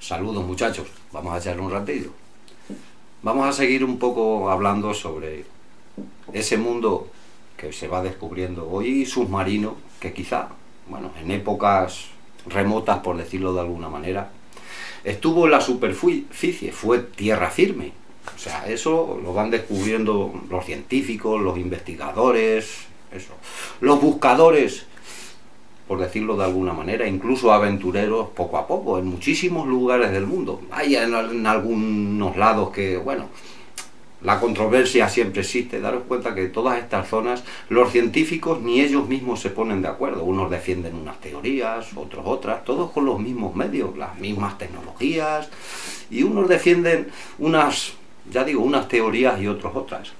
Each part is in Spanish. Saludos, muchachos, vamos a echarle un ratillo. Vamos a seguir un poco hablando sobre ese mundo que se va descubriendo hoy, submarino, que quizá, bueno, en épocas remotas, por decirlo de alguna manera, estuvo en la superficie, fue tierra firme. O sea, eso lo van descubriendo los científicos, los investigadores, eso, los buscadores, por decirlo de alguna manera, incluso aventureros, poco a poco, en muchísimos lugares del mundo. Hay en algunos lados que, bueno, la controversia siempre existe. Daros cuenta que todas estas zonas, los científicos ni ellos mismos se ponen de acuerdo. Unos defienden unas teorías, otros otras, todos con los mismos medios, las mismas tecnologías, y unos defienden unas, ya digo, unas teorías y otros otras.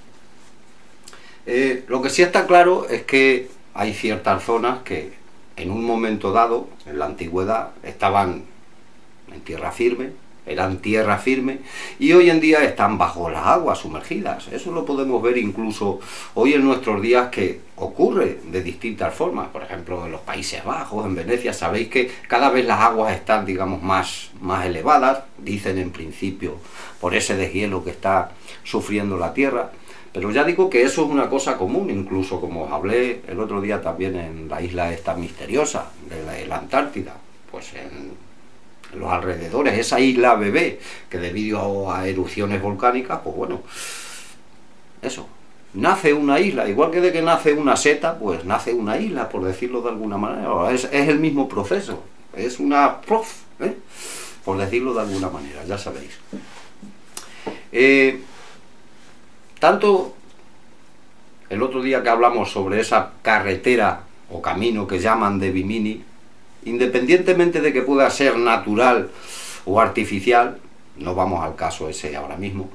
Lo que sí está claro es que hay ciertas zonas que en un momento dado, en la antigüedad, estaban en tierra firme, eran tierra firme, y hoy en día están bajo las aguas, sumergidas. Eso lo podemos ver incluso hoy en nuestros días, que ocurre de distintas formas. Por ejemplo, en los Países Bajos, en Venecia, sabéis que cada vez las aguas están, digamos, más elevadas, dicen en principio por ese deshielo que está sufriendo la tierra. Pero ya digo que eso es una cosa común, incluso como os hablé el otro día también en la isla esta misteriosa, de la Antártida, pues en los alrededores, esa isla bebé, que debido a erupciones volcánicas, pues bueno, eso, nace una isla, igual que de que nace una seta, pues nace una isla, por decirlo de alguna manera. Es el mismo proceso, es una por decirlo de alguna manera, ya sabéis. Tanto el otro día que hablamos sobre esa carretera o camino que llaman de Bimini, independientemente de que pueda ser natural o artificial, no vamos al caso ese ahora mismo.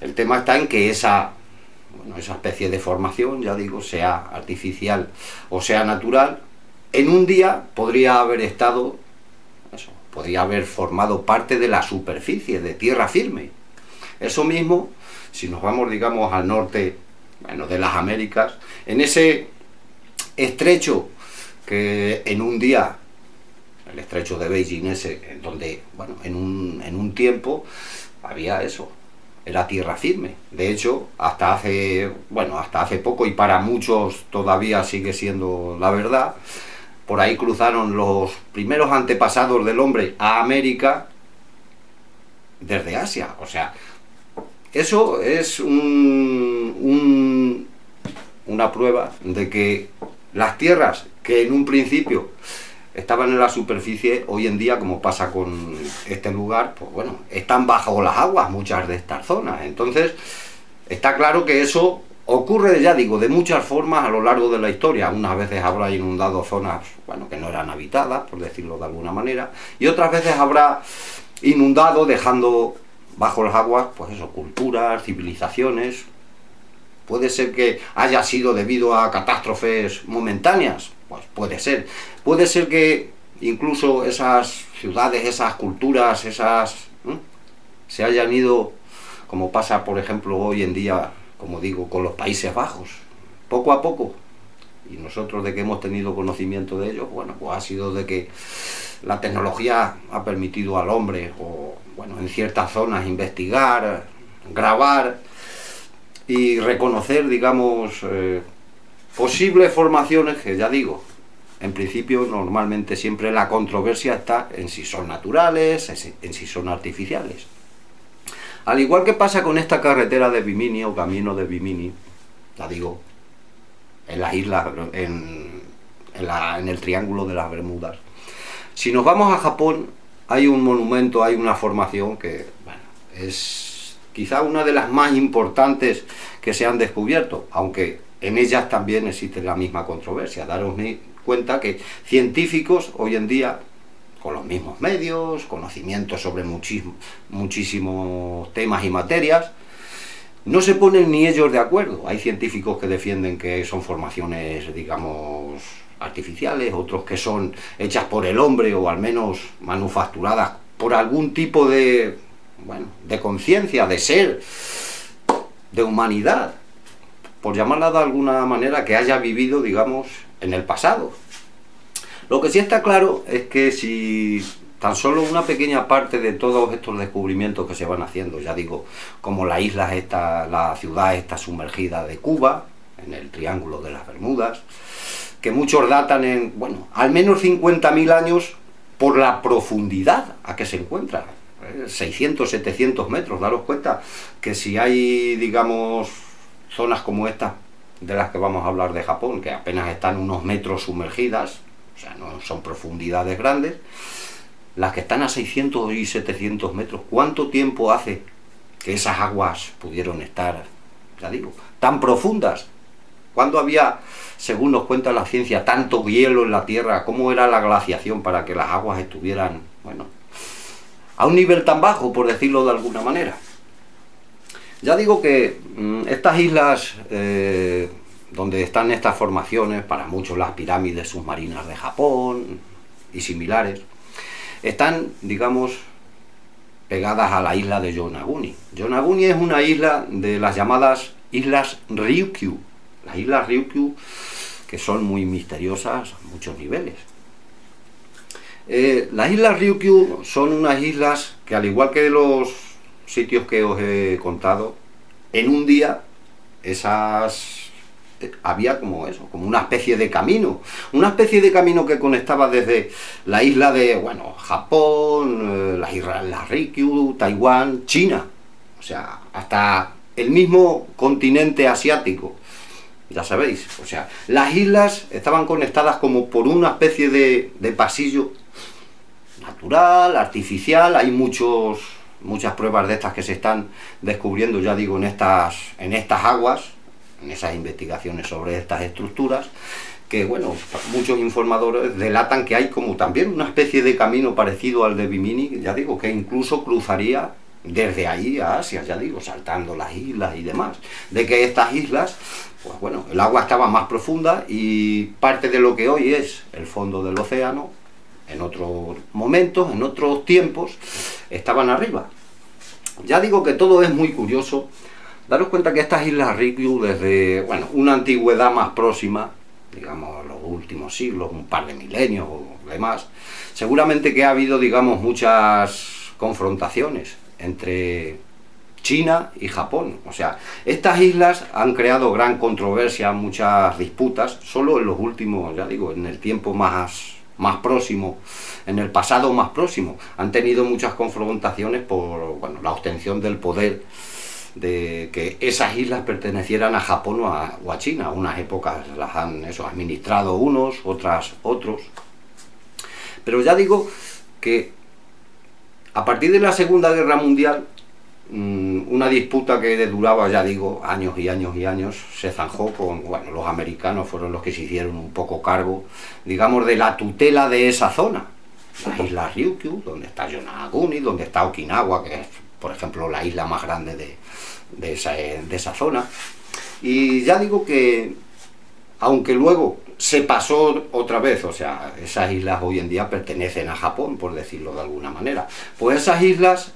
El tema está en que esa, bueno, esa especie de formación, ya digo, sea artificial o sea natural, en un día podría haber estado, eso, podría haber formado parte de la superficie, de tierra firme. Eso mismo, si nos vamos, digamos, al norte, bueno, de las Américas, en ese estrecho que en un día, el estrecho de Beijing ese, donde, bueno, en un tiempo había eso, era tierra firme. De hecho, hasta hace, bueno, hasta hace poco, y para muchos todavía sigue siendo la verdad, por ahí cruzaron los primeros antepasados del hombre a América desde Asia. O sea, eso es una prueba de que las tierras que en un principio estaban en la superficie, hoy en día, como pasa con este lugar, pues bueno, están bajo las aguas muchas de estas zonas. Entonces, está claro que eso ocurre, ya digo, de muchas formas a lo largo de la historia. Unas veces habrá inundado zonas, bueno, que no eran habitadas, por decirlo de alguna manera, y otras veces habrá inundado, dejando bajo las aguas, pues eso, culturas, civilizaciones. Puede ser que haya sido debido a catástrofes momentáneas, pues puede ser. Puede ser que incluso esas ciudades, esas culturas, esas se hayan ido, como pasa por ejemplo hoy en día, como digo, con los Países Bajos, poco a poco. Y nosotros, de que hemos tenido conocimiento de ellos, bueno, pues ha sido de que la tecnología ha permitido al hombre, o bueno, en ciertas zonas, investigar, grabar y reconocer, digamos, posibles formaciones que, ya digo, en principio normalmente siempre la controversia está en si son naturales, en si son artificiales. Al igual que pasa con esta carretera de Bimini o camino de Bimini, ya digo, en las islas, en el Triángulo de las Bermudas. Si nos vamos a Japón, hay un monumento, hay una formación que, bueno, es quizá una de las más importantes que se han descubierto, aunque en ellas también existe la misma controversia. Daros cuenta que científicos hoy en día, con los mismos medios, conocimientos sobre muchísimos temas y materias, no se ponen ni ellos de acuerdo. Hay científicos que defienden que son formaciones, digamos, artificiales, otros que son hechas por el hombre, o al menos manufacturadas por algún tipo de, bueno, de conciencia, de ser, de humanidad, por llamarla de alguna manera, que haya vivido, digamos, en el pasado. Lo que sí está claro es que si Tan solo una pequeña parte de todos estos descubrimientos que se van haciendo, ya digo, como la isla esta, la ciudad está sumergida de Cuba, en el Triángulo de las Bermudas, que muchos datan en, bueno, al menos 50.000 años por la profundidad a que se encuentra. 600, 700 metros, daros cuenta que si hay, digamos, zonas como esta, de las que vamos a hablar de Japón, que apenas están unos metros sumergidas, o sea, no son profundidades grandes, las que están a 600 y 700 metros, ¿cuánto tiempo hace que esas aguas pudieron estar, ya digo, tan profundas? ¿Cuándo había, según nos cuenta la ciencia, tanto hielo en la Tierra? ¿Cómo era la glaciación para que las aguas estuvieran, bueno, a un nivel tan bajo, por decirlo de alguna manera? Ya digo que estas islas donde están estas formaciones, para muchos las pirámides submarinas de Japón y similares, están, digamos, pegadas a la isla de Yonaguni. Yonaguni es una isla de las llamadas Islas Ryukyu. Las Islas Ryukyu, que son muy misteriosas a muchos niveles. Las Islas Ryukyu son unas islas que, al igual que los sitios que os he contado, en un día esas había como eso, como una especie de camino. Una especie de camino que conectaba desde la isla de, bueno, Japón, las Islas Ryukyu, Taiwán, China, o sea, hasta el mismo continente asiático. Ya sabéis, o sea, las islas estaban conectadas como por una especie de pasillo natural, artificial. Hay muchas pruebas de estas que se están descubriendo, ya digo, en estas aguas, en esas investigaciones sobre estas estructuras, que, bueno, muchos informadores delatan que hay como también una especie de camino parecido al de Bimini, ya digo, que incluso cruzaría desde ahí a Asia, ya digo, saltando las islas y demás, de que estas islas, pues bueno, el agua estaba más profunda y parte de lo que hoy es el fondo del océano, en otros momentos, en otros tiempos, estaban arriba. Ya digo que todo es muy curioso. Daros cuenta que estas islas Ryukyu, desde, bueno, una antigüedad más próxima, digamos los últimos siglos, un par de milenios o demás, seguramente que ha habido, digamos, muchas confrontaciones entre China y Japón. O sea, estas islas han creado gran controversia, muchas disputas, solo en los últimos, ya digo, en el tiempo más próximo, en el pasado más próximo, han tenido muchas confrontaciones por, bueno, la obtención del poder, de que esas islas pertenecieran a Japón o a China. Unas épocas las han administrado unos, otras otros. Pero ya digo que a partir de la Segunda Guerra Mundial, una disputa que duraba, ya digo, años y años y años, se zanjó con, bueno, los americanos fueron los que se hicieron un poco cargo, digamos, de la tutela de esa zona. Las Islas Ryukyu, donde está Yonaguni, donde está Okinawa, que es, por ejemplo, la isla más grande de esa zona. Y ya digo que, aunque luego se pasó otra vez, o sea, esas islas hoy en día pertenecen a Japón, por decirlo de alguna manera, pues esas islas,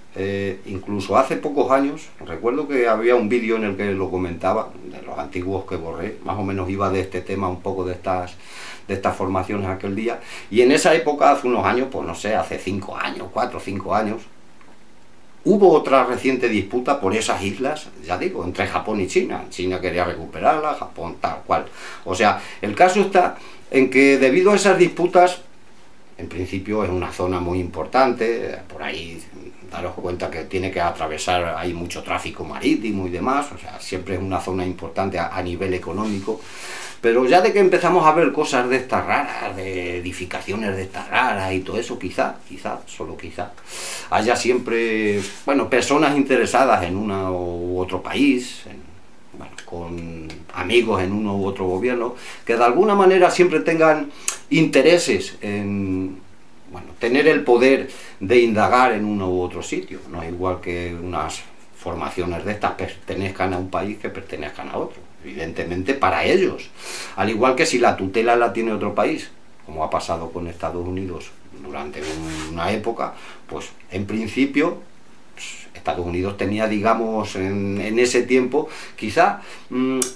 incluso hace pocos años, recuerdo que había un vídeo en el que lo comentaba, de los antiguos que borré, más o menos iba de este tema, un poco de estas formaciones aquel día, y en esa época, hace unos años, pues no sé, hace 5 años, 4 o 5 años, hubo otra reciente disputa por esas islas, ya digo, entre Japón y China. China quería recuperarla, Japón tal cual. O sea, el caso está en que, debido a esas disputas, en principio es una zona muy importante, por ahí daros cuenta que tiene que atravesar, hay mucho tráfico marítimo y demás, o sea, siempre es una zona importante a nivel económico. Pero ya de que empezamos a ver cosas de estas raras, de edificaciones de estas raras y todo eso, quizá, solo quizá, haya siempre, bueno, personas interesadas en uno u otro país, bueno, con amigos en uno u otro gobierno, que de alguna manera siempre tengan intereses en, bueno, tener el poder de indagar en uno u otro sitio. No es igual que unas formaciones de estas pertenezcan a un país que pertenezcan a otro, evidentemente para ellos, al igual que si la tutela la tiene otro país, como ha pasado con Estados Unidos durante una época. Pues en principio, pues, Estados Unidos tenía, digamos, en ese tiempo, quizá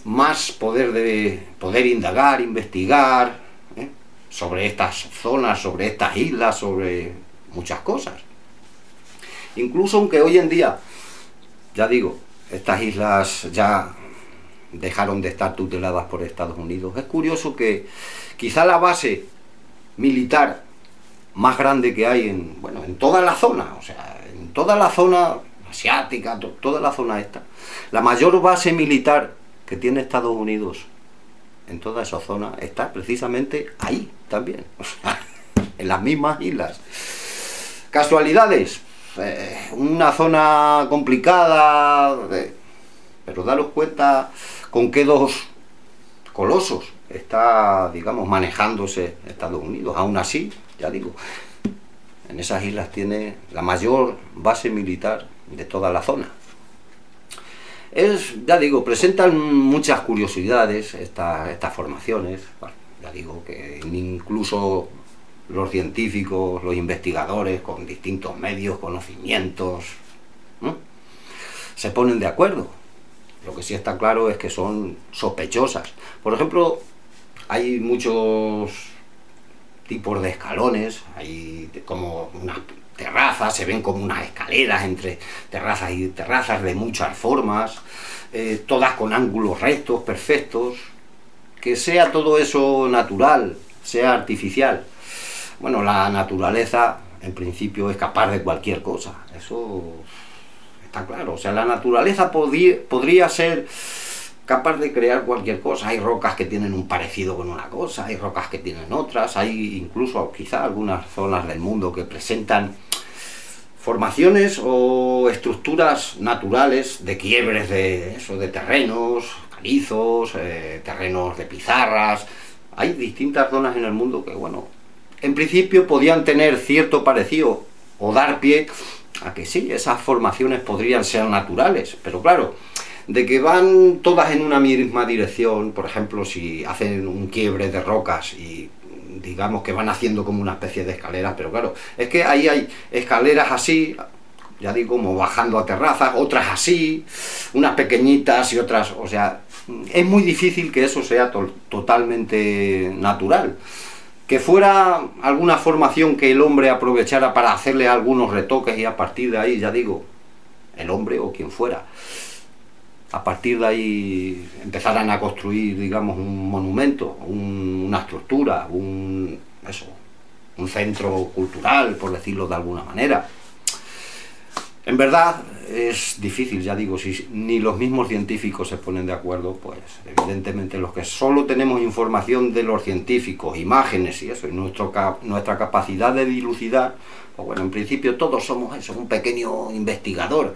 más poder de poder indagar, investigar sobre estas zonas, sobre estas islas, sobre muchas cosas. Incluso aunque hoy en día, ya digo, estas islas ya dejaron de estar tuteladas por Estados Unidos, es curioso que quizá la base militar más grande que hay en, bueno, en toda la zona, o sea, en toda la zona asiática, toda la zona esta, la mayor base militar que tiene Estados Unidos en toda esa zona está precisamente ahí también, o sea, en las mismas islas. Casualidades, una zona complicada, pero daros cuenta con qué dos colosos está, digamos, manejándose Estados Unidos. Aún así, ya digo, en esas islas tiene la mayor base militar de toda la zona. Es, ya digo, presentan muchas curiosidades estas formaciones. Bueno, ya digo que incluso los científicos, los investigadores con distintos medios, conocimientos, ¿no?, se ponen de acuerdo. Lo que sí está claro es que son sospechosas. Por ejemplo, hay muchos tipos de escalones, hay como unas terrazas, se ven como unas escaleras entre terrazas y terrazas de muchas formas, todas con ángulos rectos, perfectos. Que sea todo eso natural, sea artificial. Bueno, la naturaleza en principio es capaz de cualquier cosa, eso está claro. O sea, la naturaleza podría ser capaz de crear cualquier cosa. Hay rocas que tienen un parecido con una cosa, hay rocas que tienen otras, hay incluso quizá algunas zonas del mundo que presentan formaciones o estructuras naturales de quiebres de terrenos, calizos, terrenos de pizarras. Hay distintas zonas en el mundo que, bueno, en principio podían tener cierto parecido o dar pie a que sí, esas formaciones podrían ser naturales, pero claro, de que van todas en una misma dirección. Por ejemplo, si hacen un quiebre de rocas y digamos que van haciendo como una especie de escaleras, pero claro, es que ahí hay escaleras así, ya digo, como bajando a terrazas, otras así, unas pequeñitas y otras, o sea, es muy difícil que eso sea totalmente natural. Que fuera alguna formación que el hombre aprovechara para hacerle algunos retoques y a partir de ahí, ya digo, el hombre o quien fuera, a partir de ahí empezaran a construir, digamos, un monumento, una estructura, un centro cultural, por decirlo de alguna manera. En verdad es difícil, ya digo, si ni los mismos científicos se ponen de acuerdo, pues evidentemente los que solo tenemos información de los científicos, imágenes y eso, y nuestra capacidad de dilucidar, pues bueno, en principio todos somos eso, un pequeño investigador,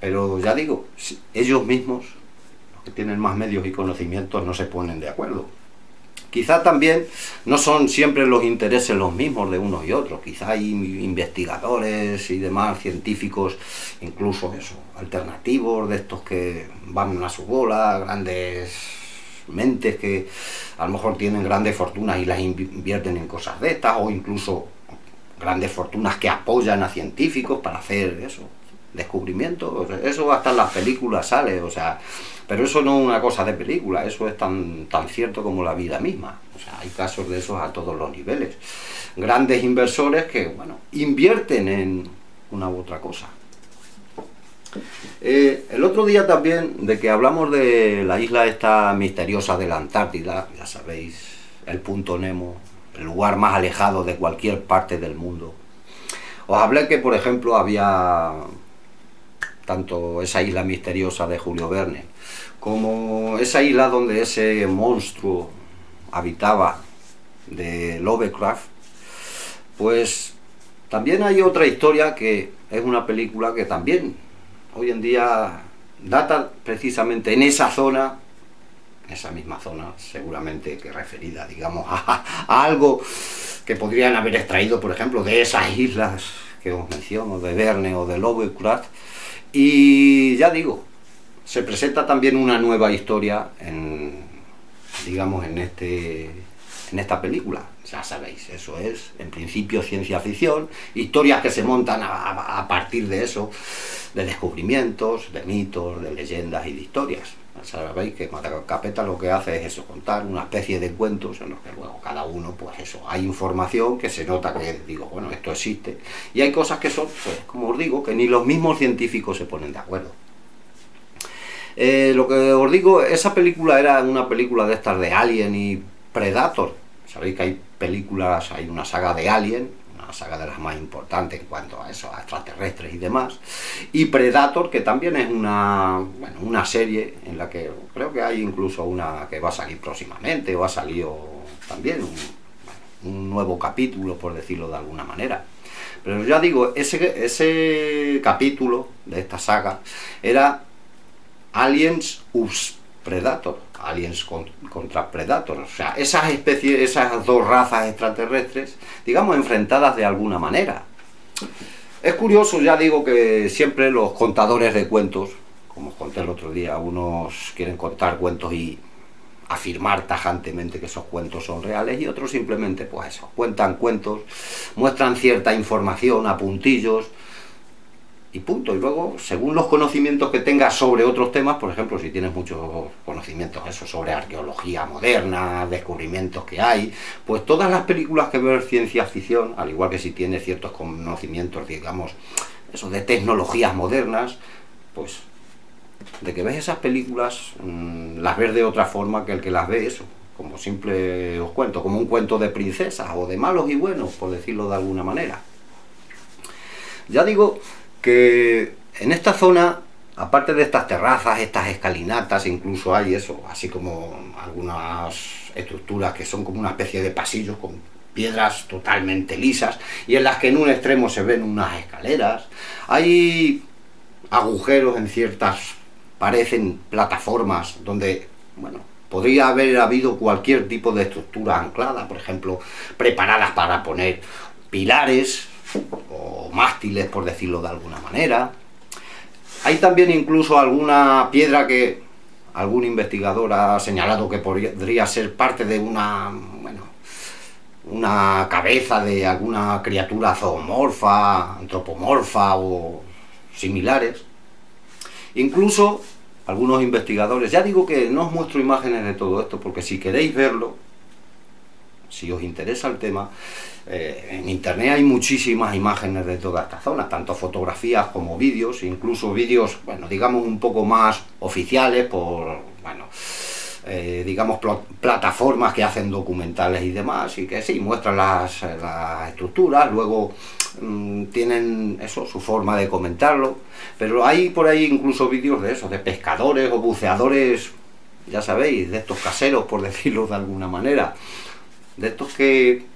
pero ya digo, ellos mismos, los que tienen más medios y conocimientos, no se ponen de acuerdo. Quizá también no son siempre los intereses los mismos de unos y otros. Quizá hay investigadores y demás científicos, incluso eso, alternativos, de estos que van a su bola, grandes mentes que a lo mejor tienen grandes fortunas y las invierten en cosas de estas, o incluso grandes fortunas que apoyan a científicos para hacer eso, descubrimientos. Eso hasta en las películas sale, o sea, pero eso no es una cosa de película, eso es tan cierto como la vida misma. O sea, hay casos de esos a todos los niveles. Grandes inversores que, bueno, invierten en una u otra cosa. El otro día también, de que hablamos de la isla esta misteriosa de la Antártida, ya sabéis, el punto Nemo, el lugar más alejado de cualquier parte del mundo, os hablé que, por ejemplo, había tanto esa isla misteriosa de Julio Verne como esa isla donde ese monstruo habitaba de Lovecraft. Pues también hay otra historia, que es una película que también hoy en día data precisamente en esa zona, en esa misma zona, seguramente que referida, digamos, a algo que podrían haber extraído, por ejemplo, de esas islas que os menciono, de Verne o de Lovecraft. Y ya digo, se presenta también una nueva historia en, digamos, en esta película. Ya sabéis, eso es, en principio, ciencia ficción, historias que se montan a partir de eso, de descubrimientos, de mitos, de leyendas y de historias. Sabéis que Matacapeta lo que hace es eso, contar una especie de cuentos en los que luego cada uno, pues eso, hay información que se nota que, digo, bueno, esto existe, y hay cosas que son, pues, como os digo, que ni los mismos científicos se ponen de acuerdo. Lo que os digo, esa película era una película de estas de Alien y Predator. Sabéis que hay películas, hay una saga de Alien, saga de las más importantes en cuanto a eso, a extraterrestres y demás, y Predator, que también es una, bueno, una serie en la que creo que hay incluso una que va a salir próximamente, o ha salido también un nuevo capítulo, por decirlo de alguna manera. Pero ya digo, ese capítulo de esta saga era Aliens vs Predator, Aliens contra Predator, o sea, esas especies, esas dos razas extraterrestres, digamos, enfrentadas de alguna manera. Es curioso, ya digo, que siempre los contadores de cuentos, como os conté el otro día, unos quieren contar cuentos y afirmar tajantemente que esos cuentos son reales, y otros simplemente, pues eso, cuentan cuentos, muestran cierta información a puntillos, y punto. Y luego, según los conocimientos que tengas sobre otros temas, por ejemplo, si tienes muchos conocimientos eso, sobre arqueología moderna, descubrimientos que hay, pues todas las películas que ver ciencia ficción, al igual que si tienes ciertos conocimientos, digamos, eso de tecnologías modernas, pues de que ves esas películas, las ves de otra forma que el que las ve eso, como simple os cuento, como un cuento de princesas o de malos y buenos, por decirlo de alguna manera. Ya digo que en esta zona, aparte de estas terrazas, estas escalinatas, incluso hay eso, así como algunas estructuras que son como una especie de pasillos con piedras totalmente lisas, y en las que en un extremo se ven unas escaleras, hay agujeros en ciertas, parecen plataformas, donde, bueno, podría haber habido cualquier tipo de estructura anclada, por ejemplo, preparadas para poner pilares o mástiles, por decirlo de alguna manera. Hay también incluso alguna piedra que algún investigador ha señalado que podría ser parte de una, bueno, una cabeza de alguna criatura zoomorfa, antropomorfa o similares. Incluso algunos investigadores, ya digo que no os muestro imágenes de todo esto porque si queréis verlo, si os interesa el tema, en internet hay muchísimas imágenes de toda esta zona, tanto fotografías como vídeos, incluso vídeos, bueno, digamos un poco más oficiales por, bueno, digamos plataformas que hacen documentales y demás, y que sí, muestran las estructuras, luego tienen eso, su forma de comentarlo, pero hay por ahí incluso vídeos de eso, de pescadores o buceadores, ya sabéis, de estos caseros, por decirlo de alguna manera, de estos que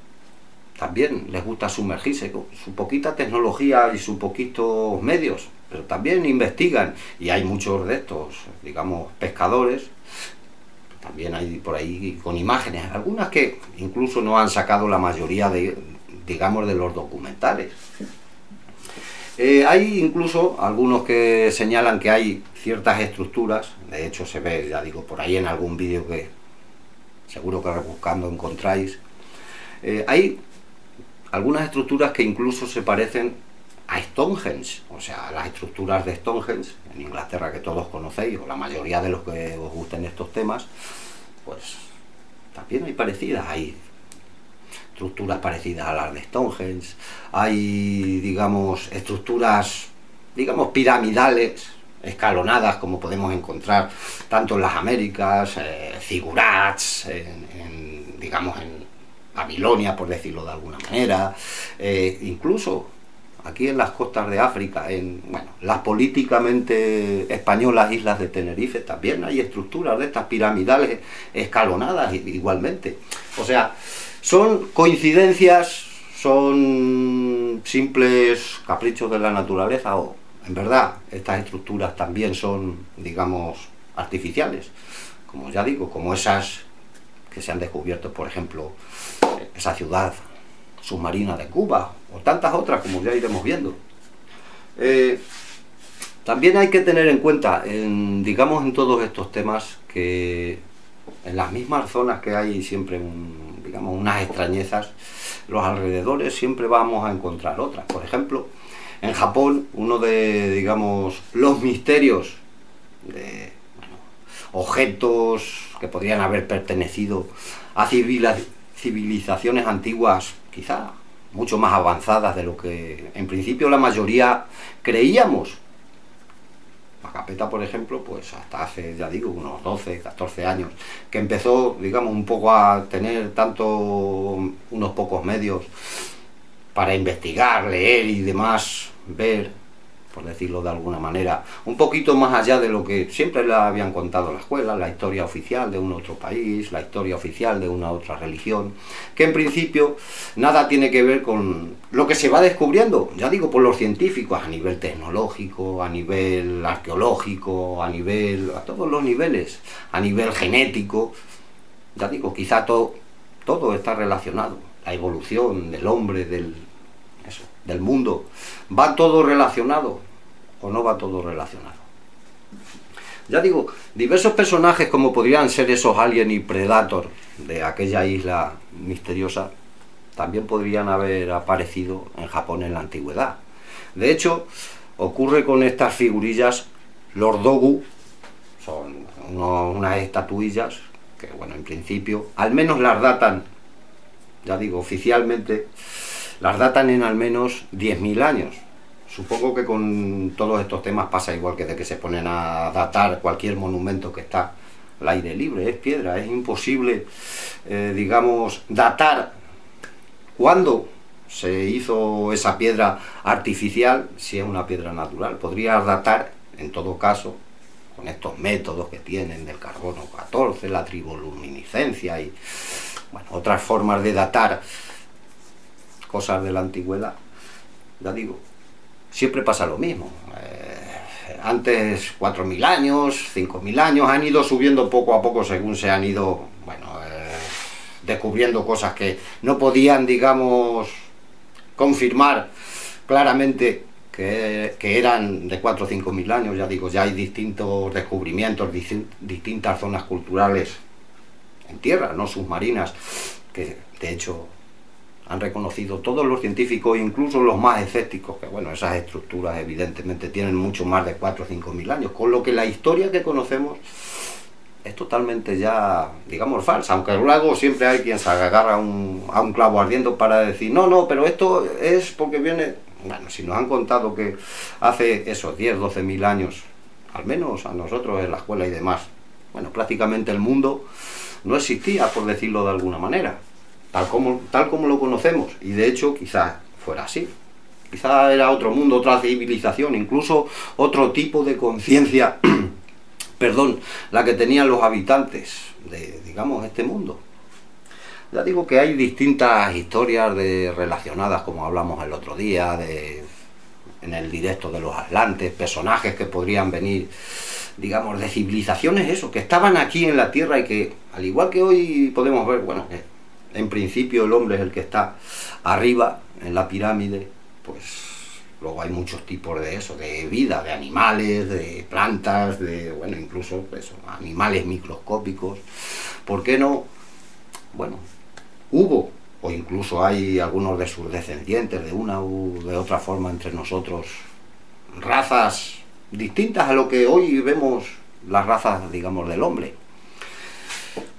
también les gusta sumergirse con su poquita tecnología y sus poquitos medios, pero también investigan, y hay muchos de estos, digamos, pescadores, también hay por ahí con imágenes, algunas que incluso no han sacado la mayoría de, digamos, de los documentales. Hay incluso algunos que señalan que hay ciertas estructuras, de hecho se ve, ya digo, por ahí en algún vídeo que seguro que rebuscando encontráis, hay algunas estructuras que incluso se parecen a Stonehenge, o sea, las estructuras de Stonehenge, en Inglaterra, que todos conocéis, o la mayoría de los que os gusten estos temas, pues también hay parecidas, hay estructuras parecidas a las de Stonehenge, hay, digamos, estructuras, digamos, piramidales, escalonadas, como podemos encontrar tanto en las Américas, zigurats, digamos en Babilonia, por decirlo de alguna manera, incluso aquí en las costas de África, en, bueno, las políticamente españolas islas de Tenerife, también hay estructuras de estas piramidales escalonadas igualmente. O sea, son coincidencias, son simples caprichos de la naturaleza, o en verdad, estas estructuras también son, digamos, artificiales, como ya digo, como esas que se han descubierto, por ejemplo, esa ciudad submarina de Cuba, o tantas otras, como ya iremos viendo. También hay que tener en cuenta, digamos, en todos estos temas, que en las mismas zonas que hay siempre, digamos, unas extrañezas, los alrededores siempre vamos a encontrar otras. Por ejemplo, en Japón, uno de, digamos, los misterios de, bueno, objetos que podrían haber pertenecido a civilizaciones antiguas, quizá mucho más avanzadas de lo que en principio la mayoría creíamos. La Capeta, por ejemplo, pues hasta hace, ya digo, unos 12, 14 años, que empezó, digamos, un poco a tener unos pocos medios para investigar, leer y demás, ver, por decirlo de alguna manera, un poquito más allá de lo que siempre le habían contado en la escuela, la historia oficial de un otro país, la historia oficial de una otra religión, que en principio nada tiene que ver con lo que se va descubriendo, ya digo, por los científicos, a nivel tecnológico, a nivel arqueológico, a todos los niveles, a nivel genético, ya digo, quizá todo está relacionado, la evolución del hombre, del mundo, ¿va todo relacionado o no va todo relacionado? Ya digo, diversos personajes como podrían ser esos Alien y Predator de aquella isla misteriosa, también podrían haber aparecido en Japón en la antigüedad. De hecho, ocurre con estas figurillas, los Dogu, son unas estatuillas que, bueno, en principio, al menos las datan, ya digo, oficialmente, las datan en al menos 10.000 años. Supongo que con todos estos temas pasa igual que de que se ponen a datar cualquier monumento que está al aire libre, es piedra, es imposible, digamos, datar cuándo se hizo esa piedra artificial, si es una piedra natural. Podría datar, en todo caso, con estos métodos que tienen del carbono 14, la triboluminiscencia y, bueno, otras formas de datar cosas de la antigüedad. Ya digo, siempre pasa lo mismo, antes 4.000 años, 5.000 años, han ido subiendo poco a poco según se han ido, bueno, descubriendo cosas que no podían, digamos, confirmar claramente que eran de 4 o 5.000 años. Ya digo, ya hay distintos descubrimientos, distintas zonas culturales en tierra, no submarinas, que de hecho han reconocido todos los científicos, incluso los más escépticos, que bueno, esas estructuras evidentemente tienen mucho más de 4 o 5.000 años, con lo que la historia que conocemos es totalmente ya, digamos, falsa, aunque luego siempre hay quien se agarra a un clavo ardiendo para decir, no, pero esto es porque viene... Bueno, si nos han contado que hace esos 10, 12.000 años, al menos a nosotros en la escuela y demás, bueno, prácticamente el mundo no existía, por decirlo de alguna manera, tal como lo conocemos, y de hecho quizás fuera así, quizás era otro mundo, otra civilización, incluso otro tipo de conciencia, perdón, la que tenían los habitantes de, digamos, este mundo. Ya digo que hay distintas historias relacionadas, como hablamos el otro día, en el directo de los atlantes, personajes que podrían venir, digamos, de civilizaciones, eso, que estaban aquí en la Tierra y que, al igual que hoy podemos ver, bueno, que en principio el hombre es el que está arriba en la pirámide, pues luego hay muchos tipos de eso, de vida, de animales, de plantas, de, bueno, incluso eso, animales microscópicos. ¿Por qué no? Bueno, hubo, o incluso hay algunos de sus descendientes de una u de otra forma entre nosotros, razas distintas a lo que hoy vemos las razas, digamos, del hombre.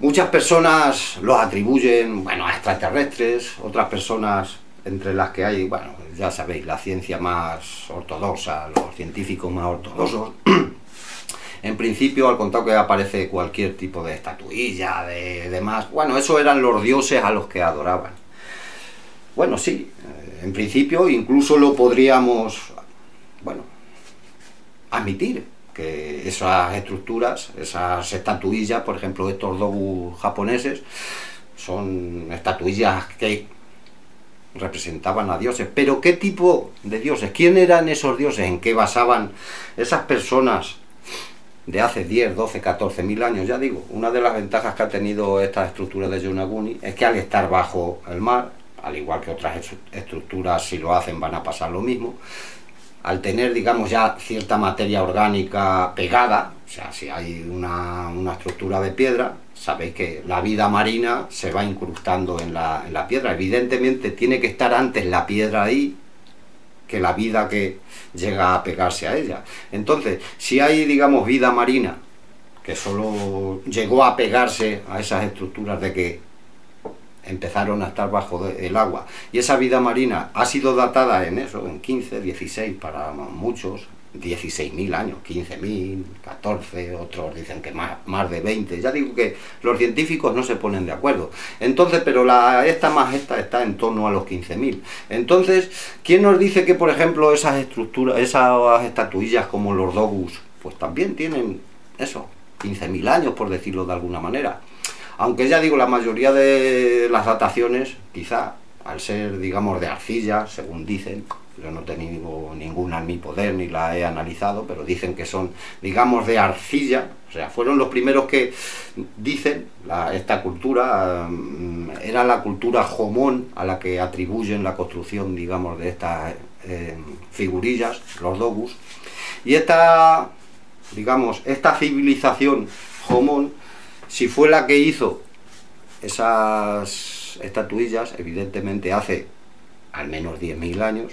Muchas personas los atribuyen, bueno, a extraterrestres, otras personas, entre las que hay, bueno, ya sabéis, la ciencia más ortodoxa, los científicos más ortodoxos, en principio, al contado que aparece cualquier tipo de estatuilla, de demás, bueno, eso eran los dioses a los que adoraban. Bueno, sí, en principio incluso lo podríamos, bueno, admitir, que esas estructuras, esas estatuillas, por ejemplo, estos dogu japoneses, son estatuillas que representaban a dioses. Pero ¿qué tipo de dioses? ¿Quién eran esos dioses? ¿En qué basaban esas personas de hace 10, 12, 14 mil años? Ya digo, una de las ventajas que ha tenido esta estructura de Yonaguni es que al estar bajo el mar, al igual que otras estructuras, si lo hacen van a pasar lo mismo, al tener, digamos, ya cierta materia orgánica pegada, o sea, si hay una estructura de piedra, sabéis que la vida marina se va incrustando en la piedra. Evidentemente tiene que estar antes la piedra ahí que la vida que llega a pegarse a ella. Entonces, si hay, digamos, vida marina que solo llegó a pegarse a esas estructuras de que empezaron a estar bajo el agua. Y esa vida marina ha sido datada en eso, en 15, 16 para muchos, 16.000 años, 15.000, 14, otros dicen que más de 20. Ya digo que los científicos no se ponen de acuerdo. Entonces, pero esta está en torno a los 15.000. Entonces, ¿quién nos dice que, por ejemplo, esas estructuras, esas estatuillas como los Dogus, pues también tienen eso, 15.000 años, por decirlo de alguna manera? Aunque ya digo, la mayoría de las dataciones, quizá, al ser, digamos, de arcilla, según dicen, yo no tengo ninguna en mi poder ni la he analizado, pero dicen que son, digamos, de arcilla, o sea, fueron los primeros que dicen, esta cultura, era la cultura Jomón a la que atribuyen la construcción, digamos, de estas figurillas, los Dogus, y esta, digamos, esta civilización Jomón, si fue la que hizo esas estatuillas, evidentemente hace al menos 10.000 años,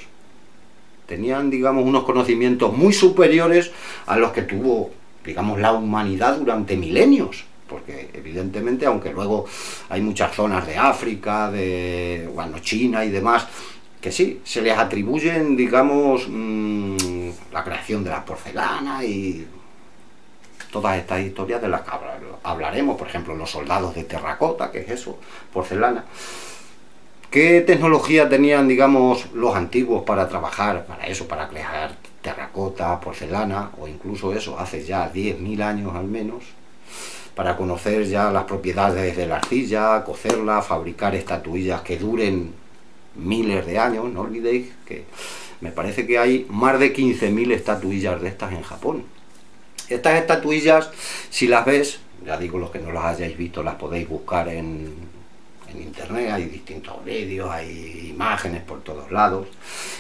tenían, digamos, unos conocimientos muy superiores a los que tuvo, digamos, la humanidad durante milenios. Porque, evidentemente, aunque luego hay muchas zonas de África, de, bueno, China y demás, que sí, se les atribuyen, digamos, la creación de las porcelanas y todas estas historias de las que hablaremos, por ejemplo, los soldados de terracota, que es eso, porcelana. ¿Qué tecnología tenían, digamos, los antiguos para trabajar, para eso, para crear terracota, porcelana, o incluso eso, hace ya 10.000 años al menos, para conocer ya las propiedades de la arcilla, cocerla, fabricar estatuillas que duren miles de años? No olvidéis que me parece que hay más de 15.000 estatuillas de estas en Japón. Estas estatuillas, si las ves, ya digo, los que no las hayáis visto, las podéis buscar en internet, hay distintos vídeos, hay imágenes por todos lados.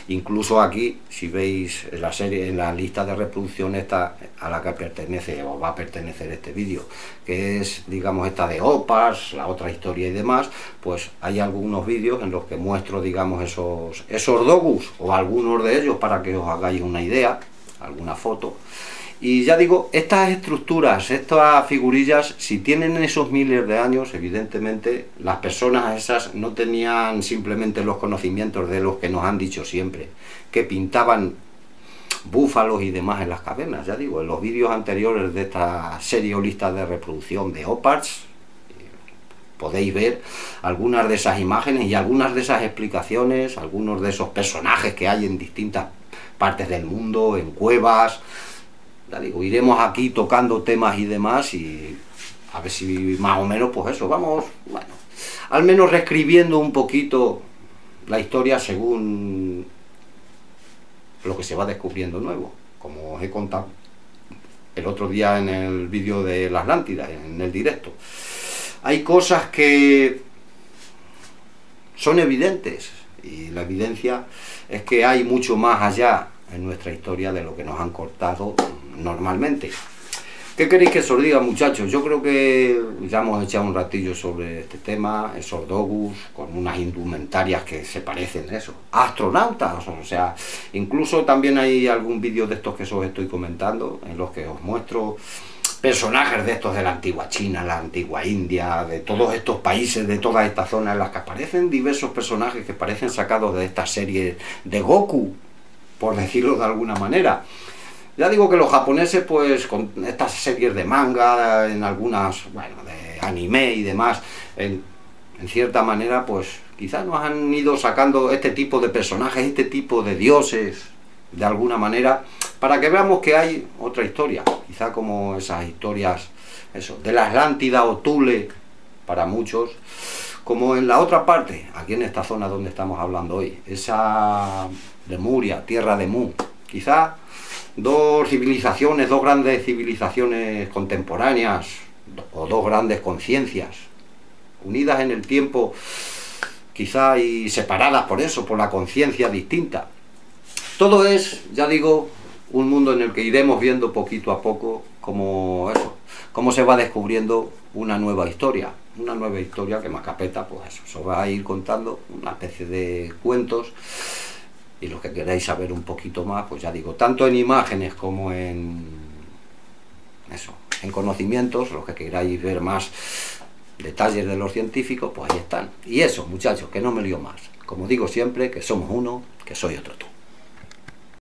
Incluso aquí, si veis la serie, en la lista de reproducción esta a la que pertenece o va a pertenecer este vídeo, que es, digamos, esta de Oparts, la otra historia y demás, pues hay algunos vídeos en los que muestro, digamos, esos dogus o algunos de ellos para que os hagáis una idea, alguna foto. Y ya digo, estas estructuras, estas figurillas, si tienen esos miles de años, evidentemente las personas esas no tenían simplemente los conocimientos de los que nos han dicho siempre, que pintaban búfalos y demás en las cavernas. Ya digo, en los vídeos anteriores de esta serie o lista de reproducción de Oparts, podéis ver algunas de esas imágenes y algunas de esas explicaciones, algunos de esos personajes que hay en distintas partes del mundo, en cuevas. Ya digo, iremos aquí tocando temas y demás y a ver si más o menos, pues eso, vamos, bueno, al menos reescribiendo un poquito la historia según lo que se va descubriendo nuevo, como os he contado el otro día en el vídeo de la Atlántida, en el directo. Hay cosas que son evidentes y la evidencia es que hay mucho más allá en nuestra historia de lo que nos han cortado normalmente. ¿Qué queréis que os diga, muchachos? Yo creo que ya hemos echado un ratillo sobre este tema, esos dogus, con unas indumentarias que se parecen a eso, astronautas, o sea, incluso también hay algún vídeo de estos que os estoy comentando, en los que os muestro personajes de estos de la antigua China, la antigua India, de todos estos países, de toda esta zona, en las que aparecen diversos personajes que parecen sacados de esta serie de Goku, por decirlo de alguna manera. Ya digo que los japoneses, pues, con estas series de manga, en algunas, bueno, de anime y demás, en cierta manera, pues, quizás nos han ido sacando este tipo de personajes, este tipo de dioses, de alguna manera, para que veamos que hay otra historia, quizá como esas historias, eso, de la Atlántida o Tule, para muchos, como en la otra parte, aquí en esta zona donde estamos hablando hoy, esa de Muria, Tierra de Mu. Quizá dos grandes civilizaciones contemporáneas, o dos grandes conciencias, unidas en el tiempo, quizá, y separadas por eso, por la conciencia distinta. Todo es, ya digo, un mundo en el que iremos viendo poquito a poco como eso, cómo se va descubriendo una nueva historia que Macapeta, pues eso, se va a ir contando una especie de cuentos. Y los que queráis saber un poquito más, pues ya digo, tanto en imágenes como en eso, en conocimientos, los que queráis ver más detalles de los científicos, pues ahí están. Y eso, muchachos, que no me lío más. Como digo siempre, que somos uno, que soy otro tú.